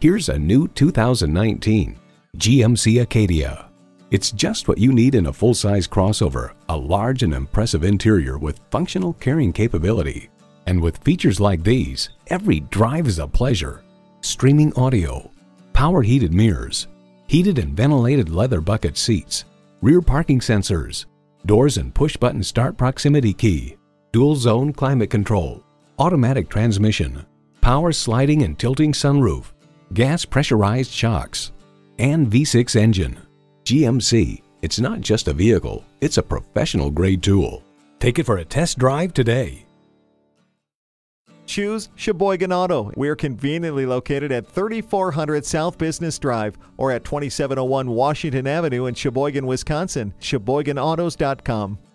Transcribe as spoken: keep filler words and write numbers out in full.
Here's a new two thousand nineteen G M C Acadia. It's just what you need in a full-size crossover, a large and impressive interior with functional carrying capability. And with features like these, every drive is a pleasure. Streaming audio, power heated mirrors, heated and ventilated leather bucket seats, rear parking sensors, doors and push-button start proximity key, dual zone climate control, automatic transmission, power sliding and tilting sunroof, gas pressurized shocks, and V six engine. G M C, it's not just a vehicle, it's a professional grade tool. Take it for a test drive today. Choose Sheboygan Auto. We're conveniently located at thirty-four hundred South Business Drive or at twenty-seven oh one Washington Avenue in Sheboygan, Wisconsin. Sheboygan autos dot com.